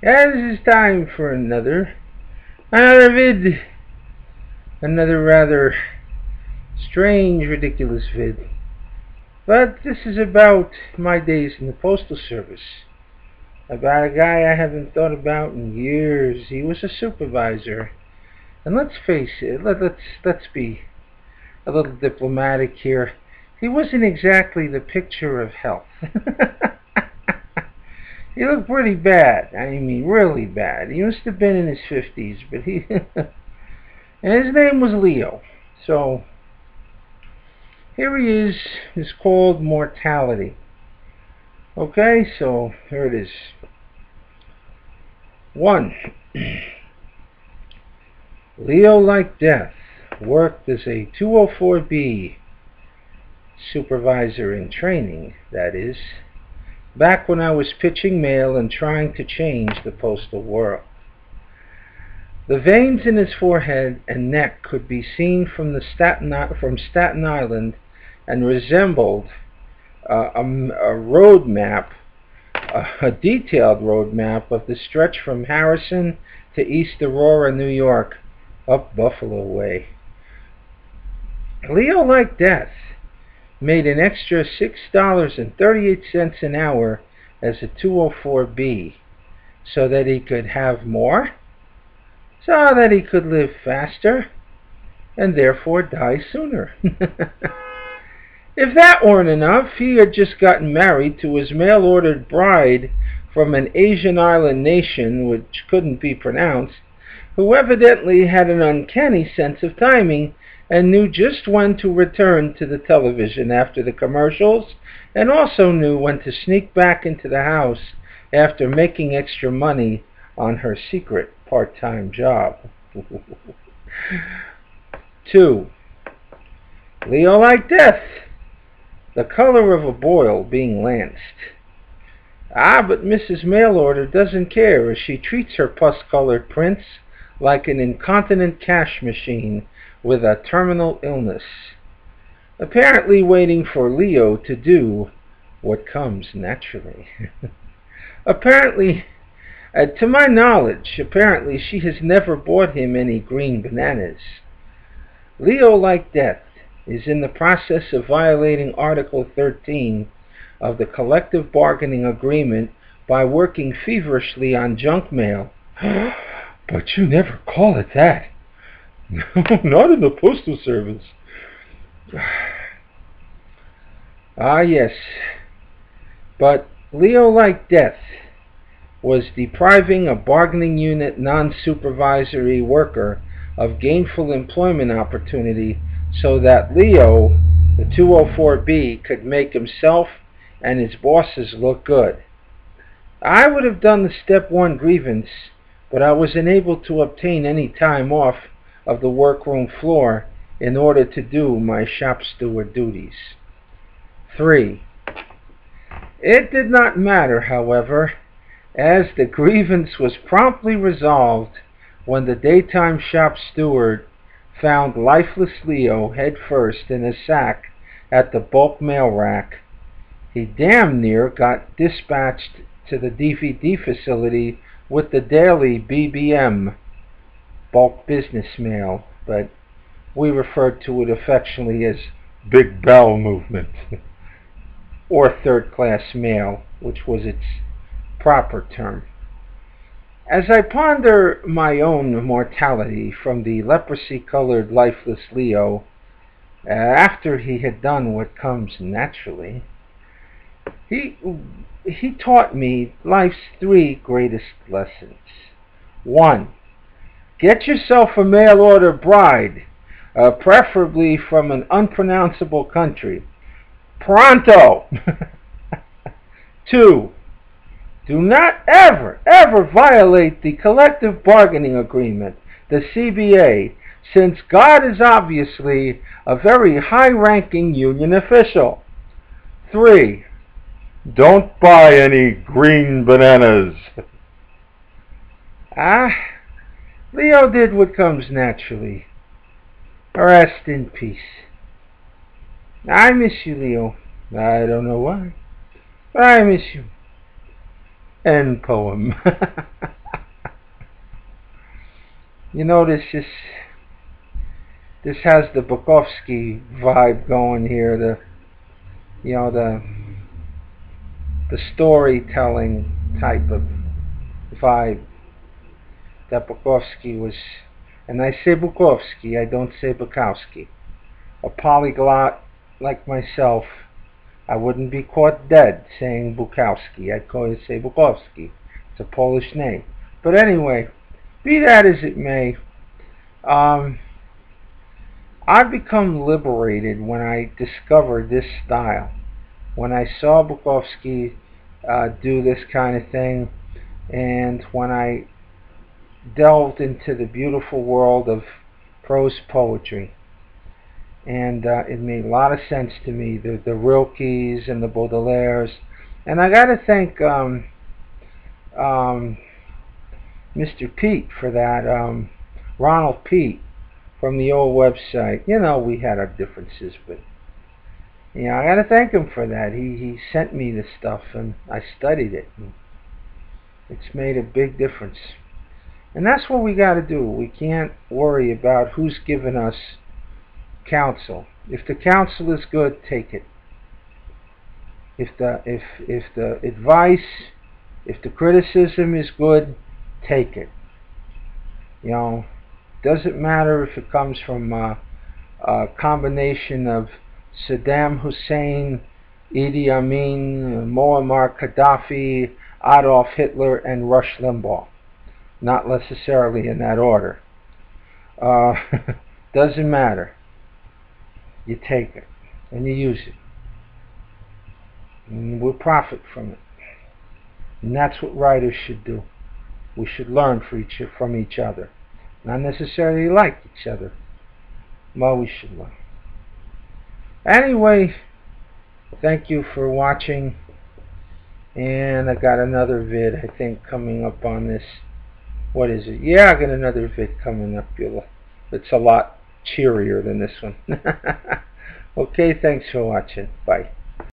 As is time for another vid, another rather strange, ridiculous vid, but this is about my days in the postal service, about a guy I haven't thought about in years. He was a supervisor, and let's face it, let's be a little diplomatic here. He wasn't exactly the picture of health. He looked pretty bad. I mean, really bad. He must have been in his 50s, but he... and his name was Leo. So, here he is. It's called Mortality. Okay, so here it is. 1. Leo, like death, worked as a 204B supervisor in training, that is, back when I was pitching mail and trying to change the postal world. The veins in his forehead and neck could be seen from Staten Island and resembled a road map, a detailed road map of the stretch from Harrison to East Aurora, New York, up Buffalo way. Leo, like death, made an extra $6.38 an hour as a 204B so that he could have more, so that he could live faster, and therefore die sooner. If that weren't enough, he had just gotten married to his mail-ordered bride from an Asian island nation which couldn't be pronounced, who evidently had an uncanny sense of timing and knew just when to return to the television after the commercials, and also knew when to sneak back into the house after making extra money on her secret part-time job. 2. Leo, like death, the color of a boil being lanced. Ah, but Mrs. Mail-Order doesn't care, as she treats her pus-colored prints like an incontinent cash machine with a terminal illness, apparently waiting for Leo to do what comes naturally. Apparently, to my knowledge, apparently she has never bought him any green bananas. Leo, like death, is in the process of violating Article 13 of the Collective Bargaining Agreement by working feverishly on junk mail. But you never call it that. No, not in the Postal Service. Ah, yes. But Leo, like death, was depriving a bargaining unit non-supervisory worker of gainful employment opportunity so that Leo, the 204B, could make himself and his bosses look good. I would have done the Step 1 grievance, but I was unable to obtain any time off of the workroom floor in order to do my shop steward duties. 3. It did not matter, however, as the grievance was promptly resolved when the daytime shop steward found lifeless Leo headfirst in a sack at the Bulk Mail Rack. He damn near got dispatched to the DVD facility with the daily BBM, bulk business mail, but we referred to it affectionately as Big Bell Movement, or third-class mail, which was its proper term. As I ponder my own mortality from the leprosy-colored lifeless Leo, after he had done what comes naturally, he taught me life's 3 greatest lessons. 1. Get yourself a mail-order bride, preferably from an unpronounceable country. Pronto! 2. Do not ever violate the Collective Bargaining Agreement, the CBA, since God is obviously a very high-ranking union official. 3. Don't buy any green bananas. Ah, Leo did what comes naturally. Rest in peace. I miss you, Leo. I don't know why, but I miss you. End poem. You notice this has the Bukowski vibe going here. The the storytelling type of vibe that Bukowski was. And I say Bukowski, I don't say Bukowski. A polyglot like myself, I wouldn't be caught dead saying Bukowski. I'd call it, say, Bukowski. It's a Polish name. But anyway, be that as it may, I've become liberated when I discovered this style. When I saw Bukowski do this kind of thing, and when I delved into the beautiful world of prose poetry, and it made a lot of sense to me, the Rilkes and the Baudelaires. And I gotta thank Mr. Pete for that, Ronald Pete from the old website. You know, we had our differences, but I gotta thank him for that. He sent me this stuff and I studied it, and it's made a big difference. And that's what we gotta do. We can't worry about who's giving us counsel. If the counsel is good, take it. If the advice, if the criticism is good, take it. You know, doesn't matter if it comes from a combination of Saddam Hussein, Idi Amin, Muammar Gaddafi, Adolf Hitler, and Rush Limbaugh. Not necessarily in that order. Doesn't matter. You take it and you use it, and we'll profit from it. And that's what writers should do. We should learn from each other, not necessarily like each other, but we should learn. Anyway, thank you for watching, and I got another vid, I think, coming up on this. What is it? Yeah, I got another vid coming up. It's a lot cheerier than this one. Okay, thanks for watching. Bye.